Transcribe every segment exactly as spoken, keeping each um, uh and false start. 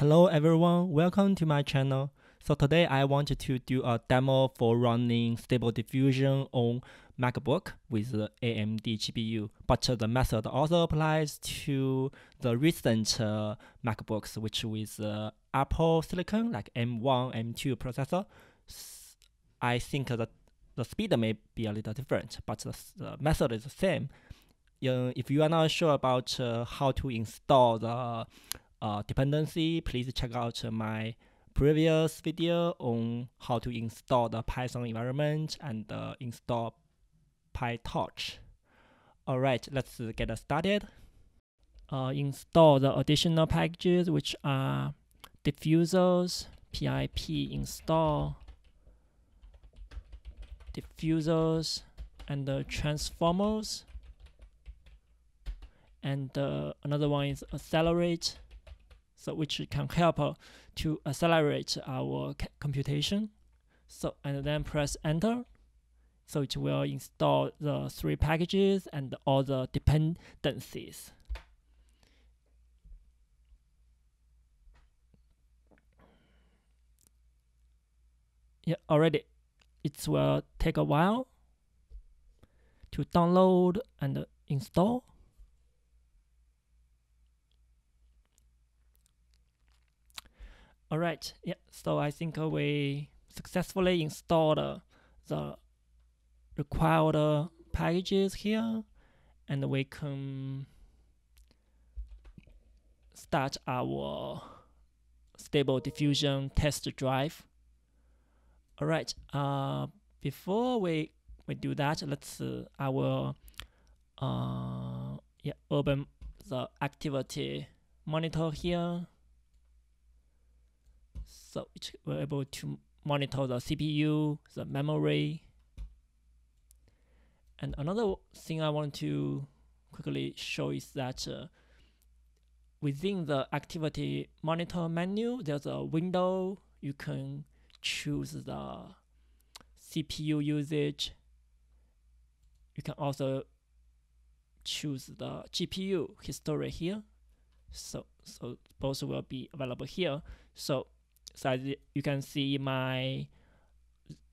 Hello everyone, welcome to my channel. So today I want to do a demo for running Stable Diffusion on Macbook with the A M D G P U, but the method also applies to the recent uh, Macbooks, which with uh, Apple Silicon like M one, M two processor. I think that the speed may be a little different, but the, the method is the same. Uh, if you are not sure about uh, how to install the Uh, dependency, please check out uh, my previous video on how to install the Python environment and uh, install PyTorch. Alright, let's uh, get started. Uh, install the additional packages, which are diffusers, pip install diffusers and uh, transformers, and uh, another one is accelerate, so which can help uh, to accelerate our computation. So and then press enter, so it will install the three packages and all the dependencies. Yeah, already it will take a while to download and uh, install. Alright, yeah, so I think uh, we successfully installed uh, the required uh, packages here, and we can start our Stable Diffusion test drive. Alright, uh, before we, we do that, let's uh, I will uh, yeah, open the activity monitor here. So it will able to monitor the C P U, the memory. And another thing I want to quickly show is that uh, within the activity monitor menu, there's a window. You can choose the C P U usage. You can also choose the G P U history here. So, so both will be available here. So So as you can see, my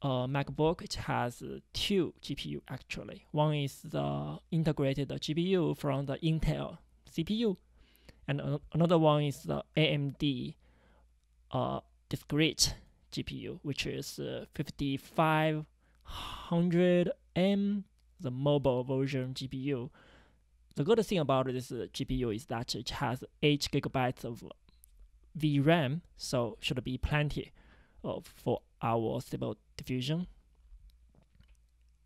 uh, MacBook, it has uh, two G P U actually. One is the integrated G P U from the Intel C P U, and uh, another one is the A M D uh, discrete G P U, which is uh, fifty-five hundred M, the mobile version G P U. The good thing about this uh, G P U is that it has eight gigabytes of V RAM, so should be plenty of for our Stable Diffusion.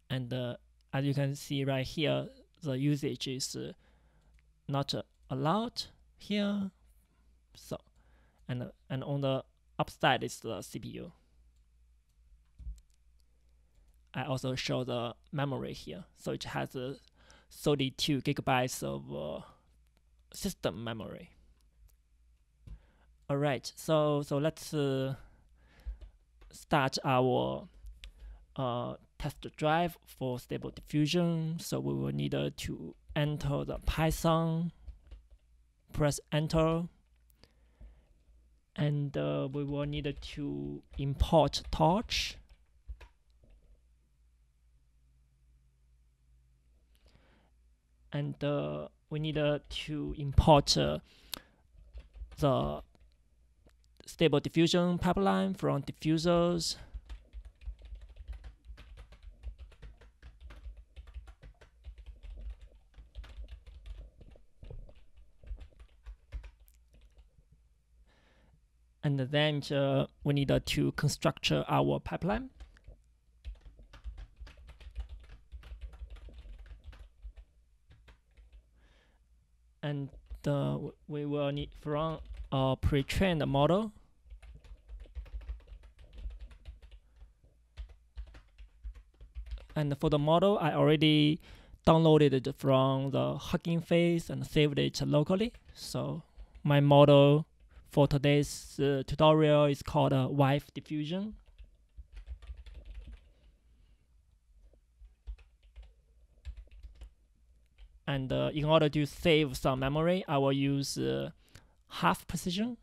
And uh, as you can see right here, the usage is uh, not uh, allowed here. So, and uh, and on the upside is the C P U. I also show the memory here, so it has uh, thirty-two gigabytes of uh, system memory. Alright, so so let's uh, start our uh, test drive for Stable Diffusion. So we will need uh, to enter the Python, press enter, and uh, we will need to import Torch, and uh, we need uh, to import uh, the Stable Diffusion pipeline from diffusers. And then uh, we need uh, to construct our pipeline. And uh, we will need from a pre-trained model. And for the model, I already downloaded it from the Hugging Face and saved it locally. So my model for today's uh, tutorial is called uh, Waifu Diffusion. And uh, in order to save some memory, I will use uh, half precision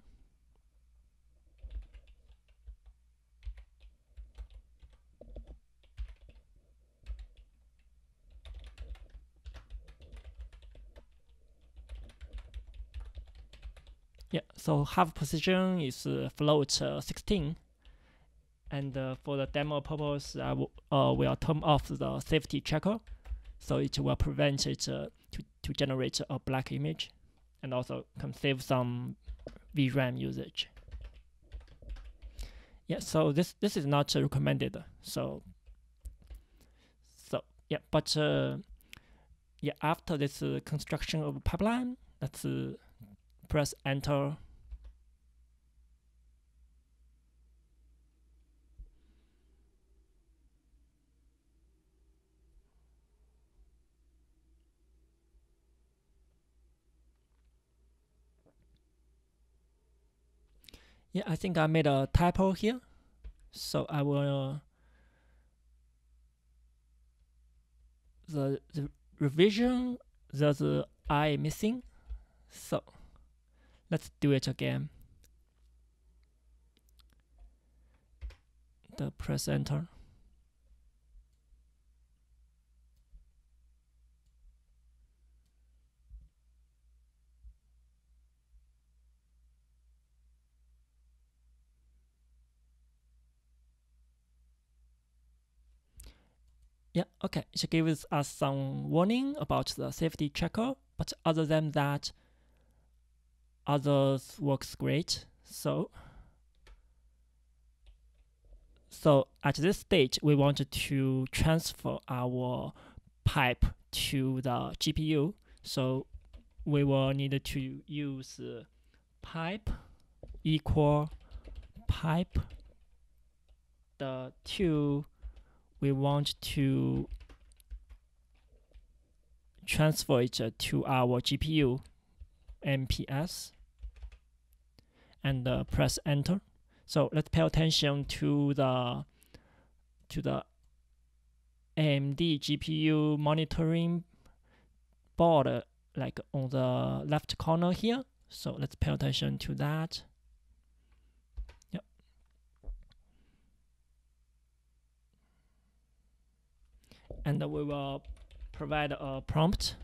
Yeah, so half position is uh, float uh, sixteen. And uh, for the demo purpose, I will, uh, will turn off the safety checker, so it will prevent it uh, to, to generate a black image, and also can save some V RAM usage. Yeah, so this this is not uh, recommended. So, so yeah, but uh, yeah, after this uh, construction of pipeline, let's uh, press enter. Yeah, I think I made a typo here, so I will uh, the the revision, there's a I missing, so let's do it again. The press enter. Yeah, okay, it gives us some warning about the safety checker, but other than that, others works great. So, so at this stage, we want to transfer our pipe to the G P U. So we will need to use uh, pipe equal pipe the two. We want to transfer it uh, to our G P U M P S and uh, press enter. So let's pay attention to the to the A M D G P U monitoring board, uh, like on the left corner here. So let's pay attention to that. And we will provide a prompt.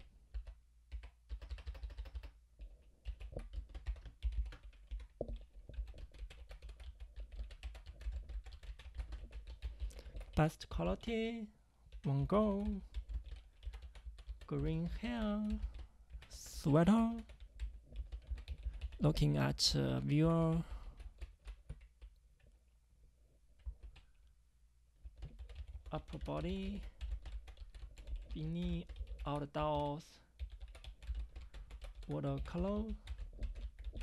Best quality, one go, green hair, sweater, looking at uh, viewer. Upper body. Beanie, outdoors, watercolor,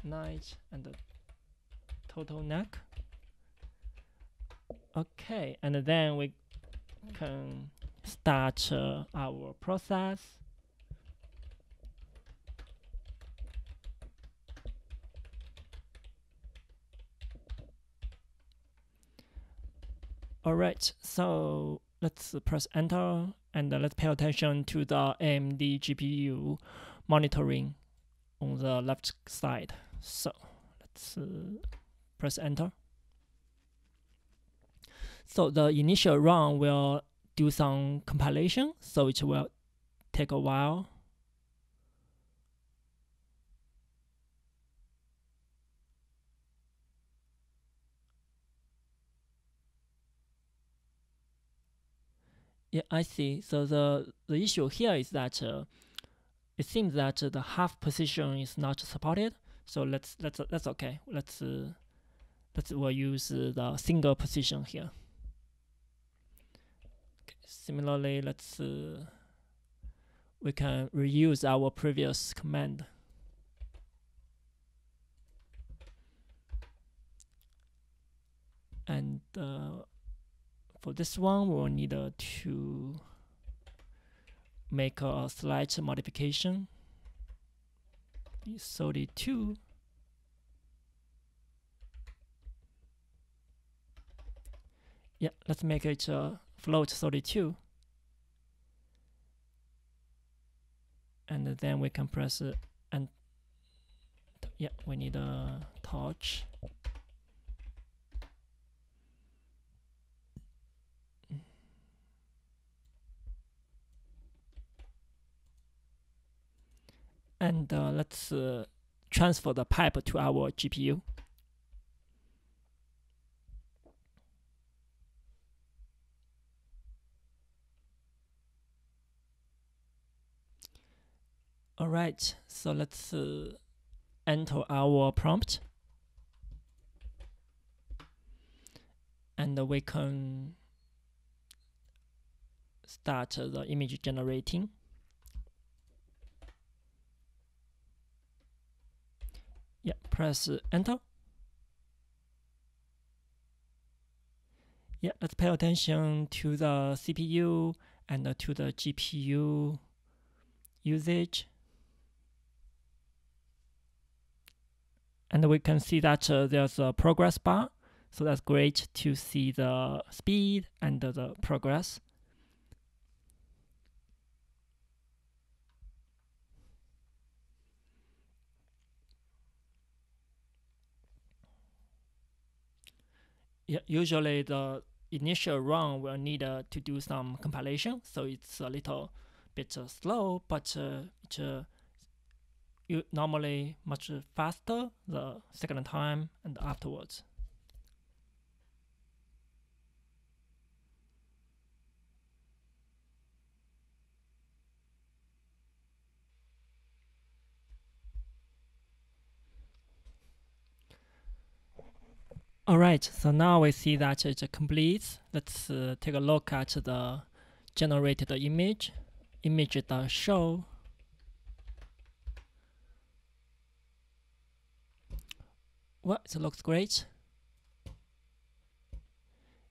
night, and the total neck. Okay, and then we can start uh, our process. All right, so let's press enter. And uh, let's pay attention to the A M D G P U monitoring on the left side. So let's uh, press enter. So the initial run will do some compilation, so it will take a while. Yeah, I see. So the, the issue here is that uh, it seems that uh, the half position is not supported. So let's let's uh, that's okay. Let's uh, let's we'll use uh, the single position here. Okay. Similarly, let's uh, we can reuse our previous command. And Uh, for this one, we'll need uh, to make a slight modification. thirty-two. Yeah, let's make it uh, float thirty-two. And then we can press uh, and yeah, we need a torch. And uh, let's uh, transfer the pipe to our G P U. All right, so let's uh, enter our prompt. And we can start the image generating. Yeah, press enter. Yeah, let's pay attention to the C P U and to the G P U usage. And we can see that uh, there's a progress bar. So that's great to see the speed and uh, the progress. Yeah, usually the initial run will need uh, to do some compilation, so it's a little bit uh, slow, but uh, it, uh, you normally much faster the second time and afterwards. Alright, so now we see that it completes. Let's uh, take a look at the generated image, image.show. Well, it looks great.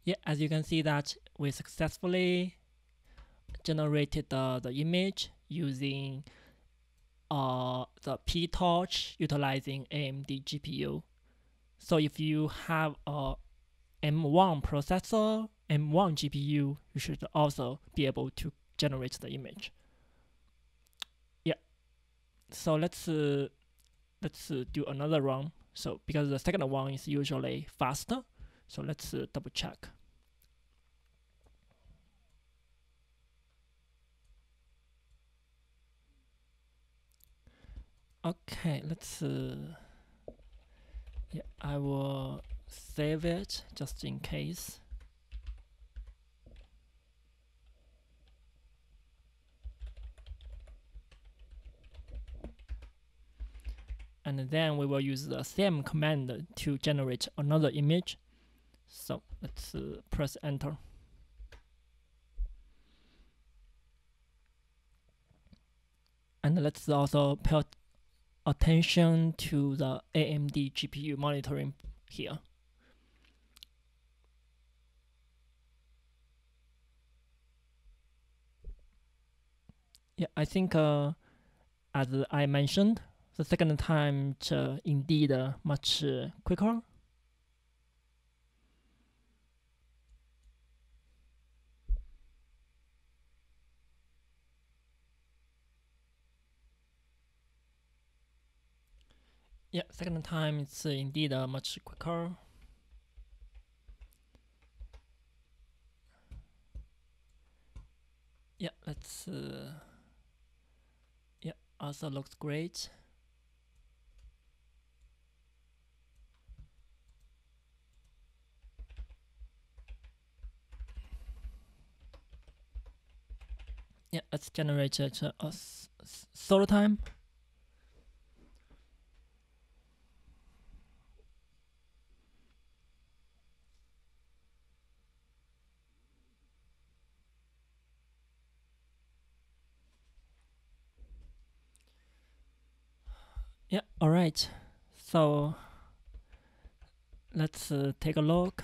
Yeah, as you can see that we successfully generated uh, the image using uh, the PyTorch utilizing A M D G P U. So if you have a M one processor, M one G P U, you should also be able to generate the image. Yeah. So let's uh, let's uh, do another run. So because the second one is usually faster, so let's uh, double check. Okay, let's. Uh, Yeah, I will save it just in case. And then we will use the same command to generate another image. So let's uh, press enter. And let's also put attention to the A M D G P U monitoring here. Yeah, I think uh, as I mentioned, the second time it's uh, indeed uh, much uh, quicker. Yeah, second time it's uh, indeed uh, much quicker. Yeah, let's. Uh, yeah, also looks great. Yeah, let's generate it uh, a third time. Yeah, all right, so let's uh, take a look.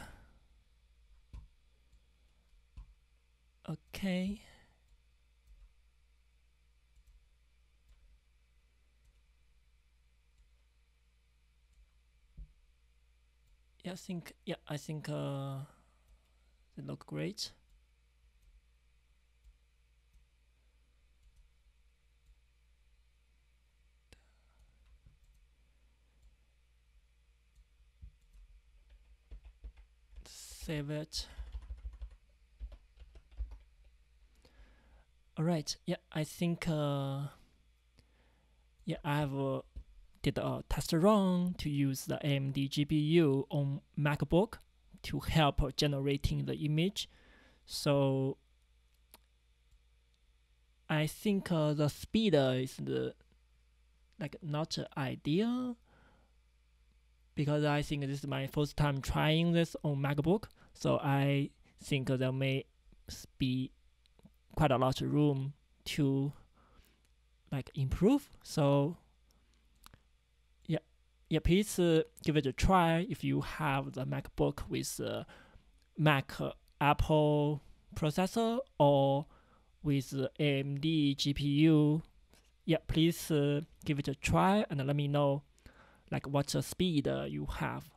Okay. Yeah, I think, yeah, I think uh, they look great. Save it. All right. Yeah, I think. Uh, yeah, I have uh, did a test run to use the A M D G P U on MacBook to help generating the image. So I think uh, the speed is the, like not ideal, because I think this is my first time trying this on MacBook, so I think there may be quite a lot of room to like improve. So yeah, yeah, please uh, give it a try if you have the MacBook with uh, Mac uh, Apple processor or with uh, A M D G P U. Yeah, please uh, give it a try and let me know like what uh, speed uh, you have.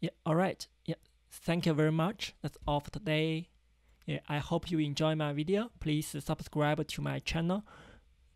Yeah, all right. Yeah, thank you very much. That's all for today. Yeah, I hope you enjoy my video. Please subscribe to my channel.